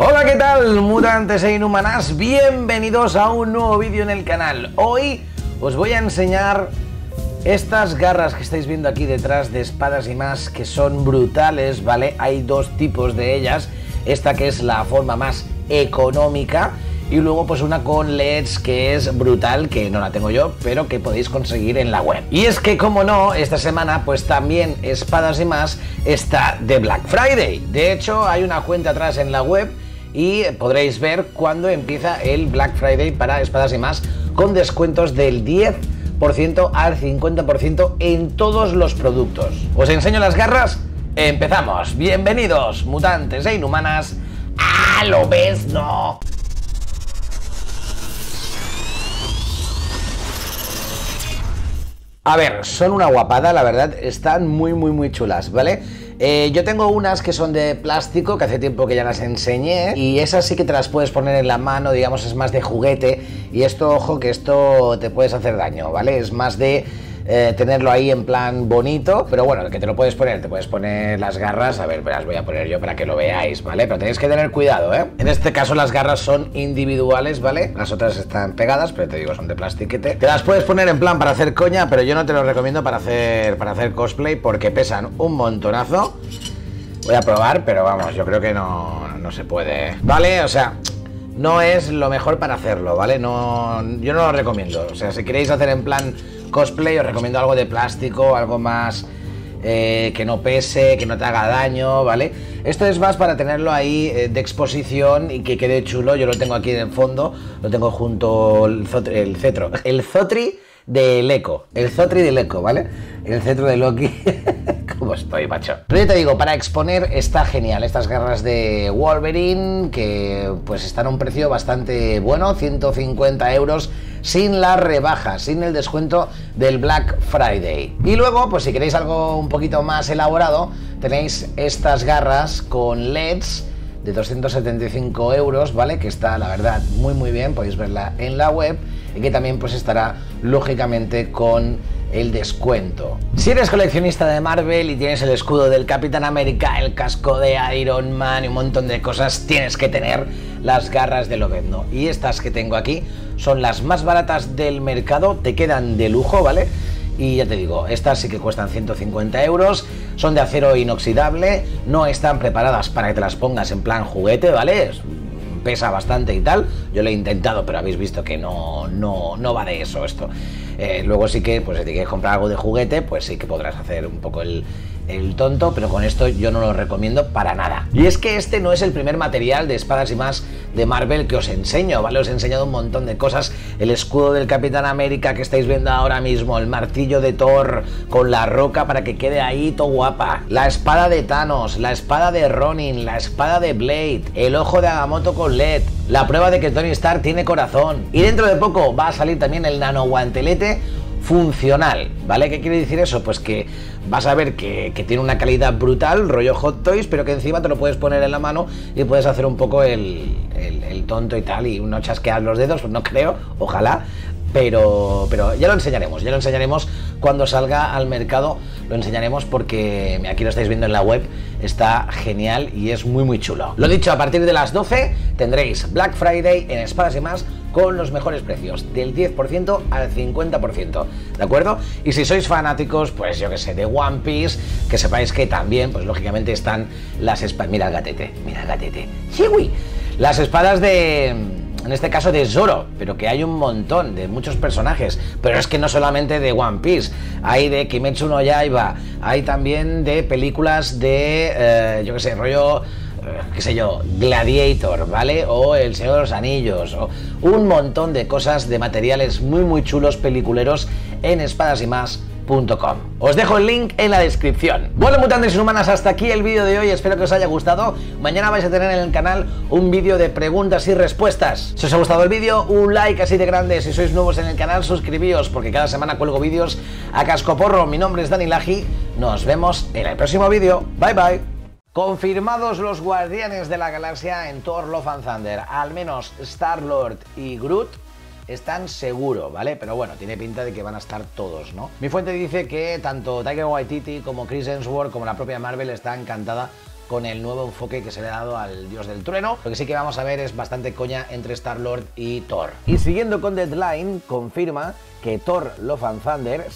Hola, ¿qué tal, mutantes e inhumanas? Bienvenidos a un nuevo vídeo en el canal. Hoy os voy a enseñar estas garras que estáis viendo aquí detrás de Espadas y Más, que son brutales, ¿vale? Hay dos tipos de ellas, esta que es la forma más económica y luego pues una con LEDs que es brutal, que no la tengo yo, pero que podéis conseguir en la web. Y es que, como no, esta semana pues también Espadas y Más está de Black Friday. De hecho, hay una cuenta atrás en la web y podréis ver cuándo empieza el Black Friday para Espadas y Más, con descuentos del 10% al 50% en todos los productos. ¿Os enseño las garras? ¡Empezamos! Bienvenidos, mutantes e inhumanas. ¡Ah, lo ves, no! A ver, son una guapada, la verdad, están muy chulas, ¿vale? Yo tengo unas que son de plástico, que hace tiempo que ya las enseñé, y esas sí que te las puedes poner en la mano, digamos, es más de juguete, y esto, ojo, que esto te puedes hacer daño, ¿vale? Es más de tenerlo ahí en plan bonito, pero bueno, que te lo puedes poner, las garras, a ver, las voy a poner yo para que lo veáis, ¿vale? Pero tenéis que tener cuidado, ¿eh? En este caso las garras son individuales, ¿vale? Las otras están pegadas, pero te digo, son de plastiquete. Te las puedes poner en plan para hacer coña, pero yo no te lo recomiendo para hacer cosplay porque pesan un montonazo. Voy a probar, pero vamos, yo creo que no se puede, ¿vale? O sea, no es lo mejor para hacerlo, ¿vale? No, yo no lo recomiendo. O sea, si queréis hacer en plan cosplay, os recomiendo algo de plástico, algo más que no pese, que no te haga daño, ¿vale? Esto es más para tenerlo ahí de exposición y que quede chulo. Yo lo tengo aquí en el fondo, lo tengo junto el cetro del eco, ¿vale? El cetro de Loki. ¿Cómo estoy, macho? Pero yo te digo, para exponer está genial. Estas garras de Wolverine, que pues están a un precio bastante bueno, 150 euros, sin la rebaja, sin el descuento del Black Friday. Y luego, pues si queréis algo un poquito más elaborado, tenéis estas garras con LEDs de 275 euros, ¿vale? Que está, la verdad, muy bien, podéis verla en la web, y que también pues estará, lógicamente, con el descuento. Si eres coleccionista de Marvel y tienes el escudo del Capitán América, el casco de Iron Man y un montón de cosas, tienes que tener las garras de Lobezno. Y estas que tengo aquí son las más baratas del mercado, te quedan de lujo, ¿vale? Y ya te digo, estas sí que cuestan 150 euros, son de acero inoxidable, no están preparadas para que te las pongas en plan juguete, ¿vale? Pesa bastante y tal, yo lo he intentado, pero habéis visto que no va de eso esto. Luego sí que, pues si te quieres comprar algo de juguete, pues sí que podrás hacer un poco el tonto, pero con esto yo no lo recomiendo para nada. Y es que este no es el primer material de Espadas y Más de Marvel que os enseño, ¿vale? Os he enseñado un montón de cosas, el escudo del Capitán América que estáis viendo ahora mismo, el martillo de Thor con la roca para que quede ahí todo guapa, la espada de Thanos, la espada de Ronin, la espada de Blade, el ojo de Agamotto con LED, la prueba de que Tony Stark tiene corazón. Y dentro de poco va a salir también el nano guantelete funcional, ¿vale? ¿Qué quiere decir eso? Pues que vas a ver que tiene una calidad brutal, rollo Hot Toys, pero que encima te lo puedes poner en la mano y puedes hacer un poco el tonto y tal, y no chasqueas los dedos, no creo, ojalá, pero ya lo enseñaremos cuando salga al mercado, lo enseñaremos porque aquí lo estáis viendo en la web, está genial y es muy chulo. Lo dicho, a partir de las 12 tendréis Black Friday en Espadas y Más con los mejores precios, del 10% al 50%, ¿de acuerdo? Y si sois fanáticos, pues yo que sé, de One Piece, que sepáis que también, pues lógicamente están las espadas, mira el gatete, ¡chiwi! Las espadas de... en este caso de Zoro, pero que hay un montón de muchos personajes, pero es que no solamente de One Piece, hay de Kimetsu no Yaiba, hay también de películas de, yo que sé, rollo, qué sé yo, Gladiator, ¿vale? O el Señor de los Anillos, o un montón de cosas, de materiales muy chulos, peliculeros, en espadasymas.com. Os dejo el link en la descripción. Bueno, mutantes inhumanas, hasta aquí el vídeo de hoy, espero que os haya gustado. Mañana vais a tener en el canal un vídeo de preguntas y respuestas. Si os ha gustado el vídeo, un like así de grande. Si sois nuevos en el canal, suscribíos, porque cada semana cuelgo vídeos a cascoporro. Mi nombre es Dani Laji, nos vemos en el próximo vídeo. Bye bye. Confirmados los Guardianes de la Galaxia en Thor, Love and Thunder. Al menos Star-Lord y Groot están seguro, ¿vale? Pero bueno, tiene pinta de que van a estar todos, ¿no? Mi fuente dice que tanto Taika Waititi como Chris Hemsworth como la propia Marvel está encantada con el nuevo enfoque que se le ha dado al dios del trueno. Lo que sí que vamos a ver es bastante coña entre Star-Lord y Thor. Y siguiendo con Deadline, confirma que Thor Love and Thunder